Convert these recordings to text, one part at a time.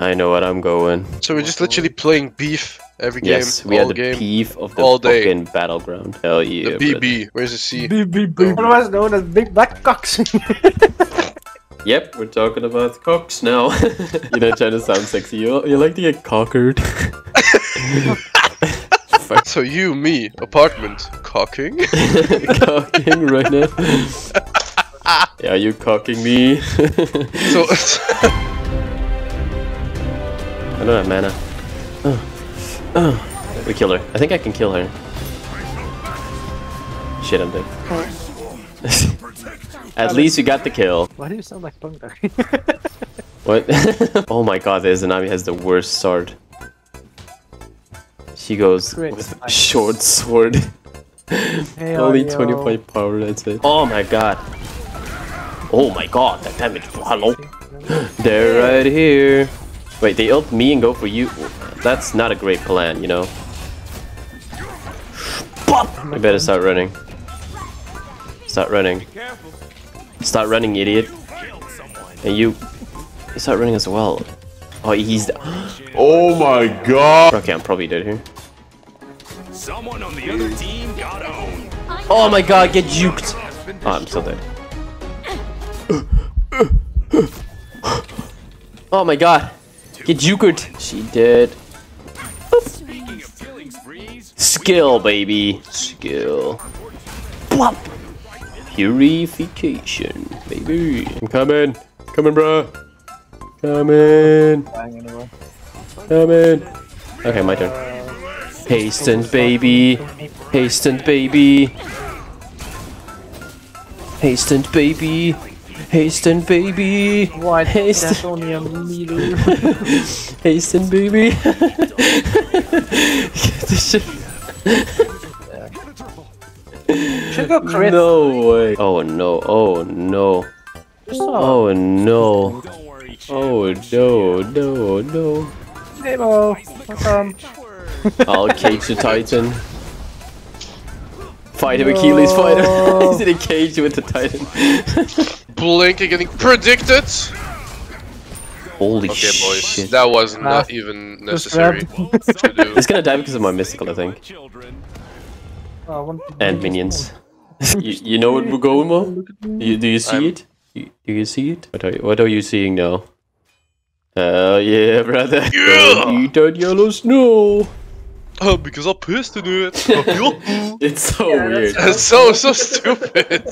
I know what I'm going. So we're just literally playing beef every game. Yes, we are the beef of the fucking battleground. Hell yeah. The BB. Where's the C? BB. Otherwise known as Big Black Cocks. Yep, we're talking about cocks now. You're not trying to sound sexy. You like to get cockered. So you, me, apartment, cocking? Cocking right now. Yeah, you cocking me. So. I don't have mana. Oh. We kill her. I think I can kill her. Shit, I'm dead. At least you got the kill. Why do you sound like Bungdar? What? Oh my god, this Izanami has the worst sword. She goes with a short sword. Hey, only 25 power, that's it. Oh my god. Oh my god, that damage. Hello. They're right here. Wait, they ult me and go for you? That's not a great plan, you know? I better start running. Start running. Start running, idiot. And you... Start running as well. Oh, he's... Oh my god! Okay, I'm probably dead here. Someone on the other team got owned. Oh my god, get juked! Oh, I'm still dead. Oh my god! Get jukered! She did. Skill, baby. Skill. Plop. Purification, baby. I'm coming. Coming, bro. Coming. Coming. Okay, my turn. Hasten, baby. Hasten, baby. Hasten, baby. Hasten, baby! What? Hasten. That's only a meter. Hasten, baby! Get the shit. Yeah. No way. Oh no, oh no. Oh no. Oh no, no, no. Demo! Welcome. I'll cage the Titan. Fight him, Achilles, fight him. He's in a cage with the Titan. Blink and getting predicted! Holy shit. Boys, that was not even necessary to do. It's gonna die because of my mystical, I think. And minions. you know what we're going for? Do you see it? Do you see it? What are you seeing now? Hell yeah, brother. Yeah! Eat that yellow snow! Oh, because I pissed in it. It's so weird. It's so stupid.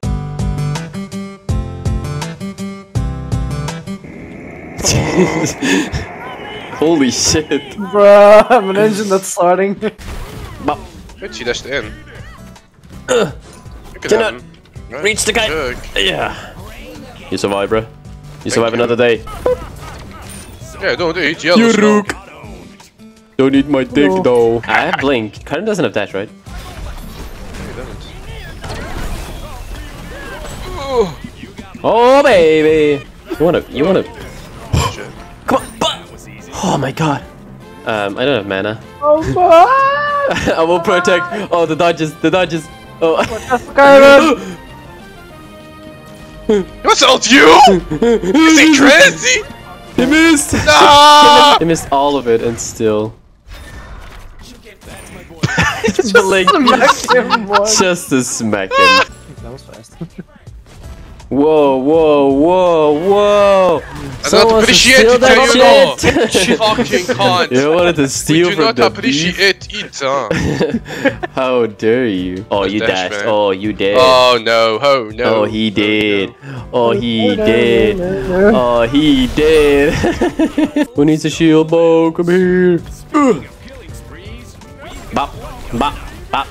Holy shit. Bruh, I'm an engine that's starting. Good, she dashed in. Cannot reach the guy. Yeah. You survive, bruh. You survive another day. Yeah, don't eat yellow. You rook. Don't eat my dick though. I have blink. Karin doesn't have dash, right? He doesn't. Oh baby! You wanna... Come on, oh my god. I don't have mana. Oh fuck! I will protect. Oh, the dodges. Oh. What's ult you? Is he crazy? He missed! No! He missed all of it and still... Just smack him. Just to smack him. That was fast. Whoa, whoa, whoa, whoa! I don't appreciate it, that shit. You know. Fucking cunt. You wanted to steal from the beef. We do not appreciate it, How dare you? Oh, you dashed. Oh, you did. Oh no, oh no. Oh, he did. Oh, he did. Oh, he did. Who needs a shield, bro? Come here. Bop, bop, bop,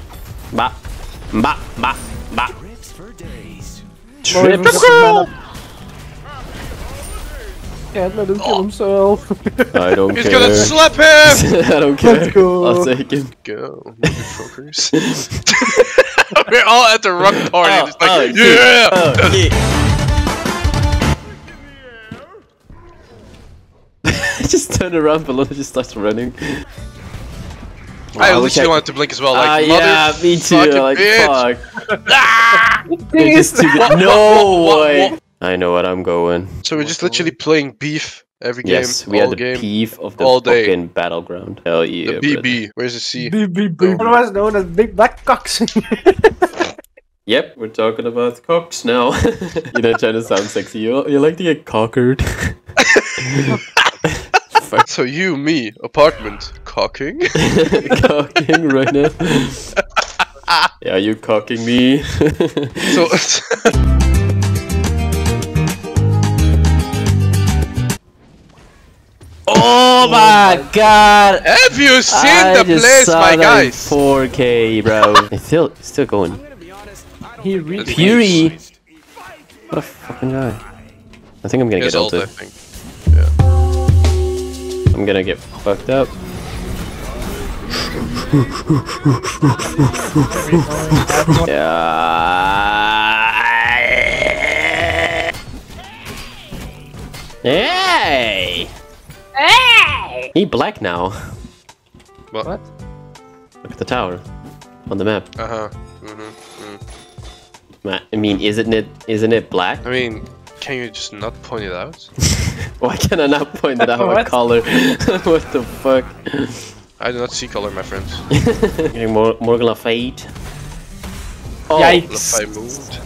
bop, bop, bop, bop. Triple kill! Can't let him kill himself. I don't care. He's gonna slap him! I don't care. Let's go. I'll take him. Go, motherfuckers. We're all at the rock party. Oh, it's like, yeah! Oh, yeah. Just turn around, below just starts running. Wow, I literally wanted to blink as well, like, yeah, me too, like, bitch. Fuck. No way! I know what I'm going. So we're just literally playing beef Every game, yes, we all had the beef of the fucking battleground. Hell yeah, the BB. Where's the C? BB. Otherwise known as Big Black Cocks. Yep, we're talking about cocks now. You're not trying to sound sexy. You like to get cockered. So you, me, apartment, cocking? Cocking right now. Yeah, you cocking me. So... Oh my god! Have you seen the place, my guys? 4K, bro. It's still going. He Fury. What a fucking guy! I think I'm gonna get ulted. Yeah. I'm gonna get fucked up. Yeah. Hey. Hey! He black now. What? Look at the tower on the map. I mean, isn't it black? I mean, can you just not point it out? Why can I not point it out? What color? What the fuck? I do not see color, my friends. Getting more Lafayette. Oh, Yikes! Lafayette moved.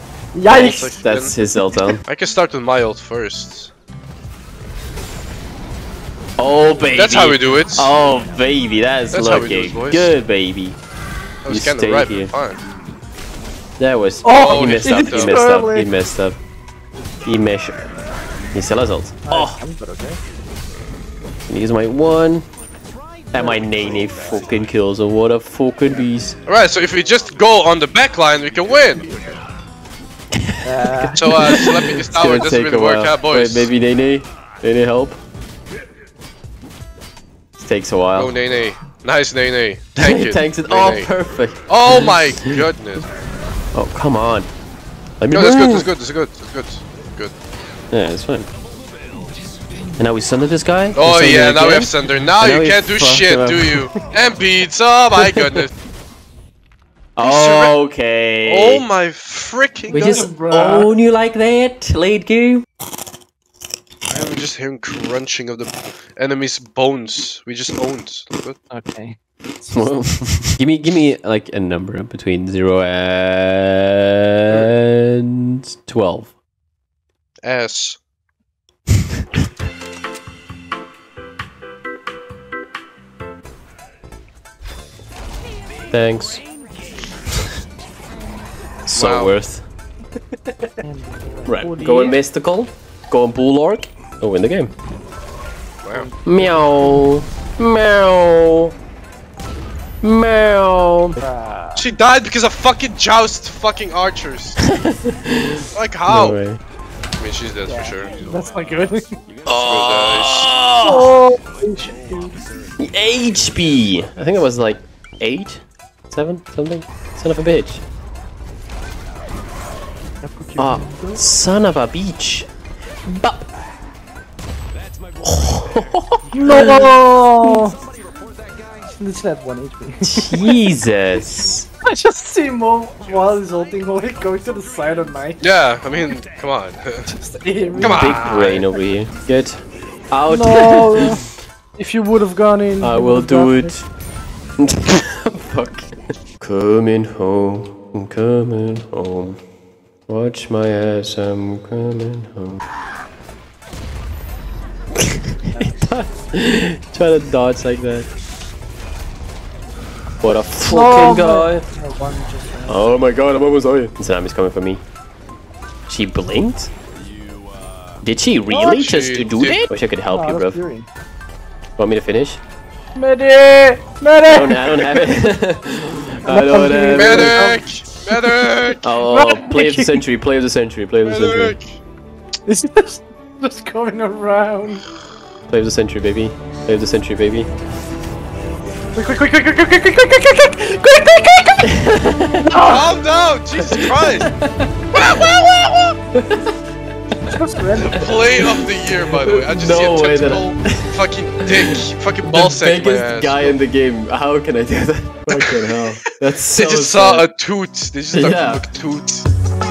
Yikes! That's his ult. I can start with my ult first. Oh baby, that's how we do it. Oh baby, that's looking good, baby. I was kind of right, but fine. That was. Oh, he messed up. He messed up. He messed up. He messed up. He still has ult. Oh. Can use my one. And my nene fucking kills. Or what a fucking beast. All right, so if we just go on the back line, we can win. So slapping this tower doesn't really work out, boys. Wait, maybe nene. Nene help. Takes a while. Oh, nene. Nice nene. Thank you. Thanks. It. Oh, perfect. Oh my goodness. Oh, come on. Let me that's good. Yeah, it's fine. And now we sunder this guy? Oh yeah, now we have sunder. Now you can't do shit, do you? And pizza, oh my goodness. Okay. Oh my freaking god. We just own you like that, late game. Just hearing crunching of the enemy's bones. We just owned. Okay. Well, give me like a number between 0 and 12. S. Thanks. So wow. Worth. Right. Go and mystical. Go and bull orc. Oh, win the game. Wow. Meow. Meow. Meow. She died because of fucking joust fucking archers. Like how? No way. I mean, she's dead for sure. That's not good. Oh! The HP! I think it was like 8? 7? Something? Son of a bitch. Ah, son of a bitch. Bop! No! It's at 1 HP. Jesus! I just see Mo while he's ulting, like going to the side of Knight. Yeah, I mean, come on. Come on! Big brain over here. Get out! No. If you would have gone in. I will do it. Fuck. Coming home, I'm coming home. Watch my ass, I'm coming home. Try to dodge like that. What a fucking guy! Oh my god, I'm almost on you. Tsunami's coming for me. She blinked? Did she really just do that? Wish I could help you, bro. Fury. Want me to finish? Medic! Medic! I don't have it. I don't have medic! It. Medic! Oh, play of the century, play of the century, play of the century. It's just going around. Play of the century, baby. Play of the century, baby. Quick! Calm down! Jesus Christ! Play of the year, by the way. I just see a tentacle fucking dick, fucking ball sack in my ass. The biggest guy in the game. How can I do that? Fucking hell. That's so sad. They just saw a toot. They just looked toot.